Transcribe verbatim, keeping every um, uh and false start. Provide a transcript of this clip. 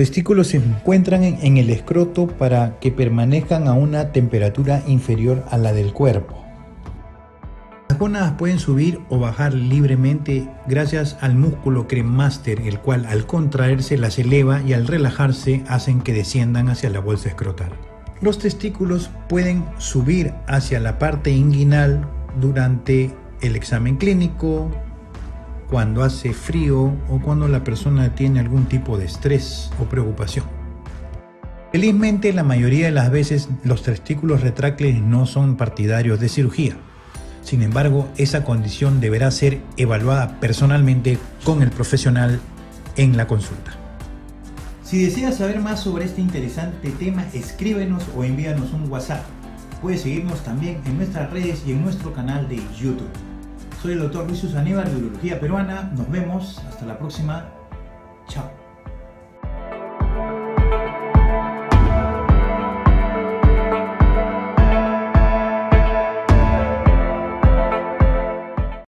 testículos se encuentran en el escroto para que permanezcan a una temperatura inferior a la del cuerpo. Las gónadas pueden subir o bajar libremente gracias al músculo cremáster, el cual al contraerse las eleva y al relajarse hacen que desciendan hacia la bolsa escrotal. Los testículos pueden subir hacia la parte inguinal durante el examen clínico, cuando hace frío o cuando la persona tiene algún tipo de estrés o preocupación. Felizmente, la mayoría de las veces los testículos retráctiles no son partidarios de cirugía. Sin embargo, esa condición deberá ser evaluada personalmente con el profesional en la consulta. Si deseas saber más sobre este interesante tema, escríbenos o envíanos un WhatsApp. Puedes seguirnos también en nuestras redes y en nuestro canal de YouTube. Soy el doctor Luis Susaníbar de Urología Peruana. Nos vemos. Hasta la próxima. Chao.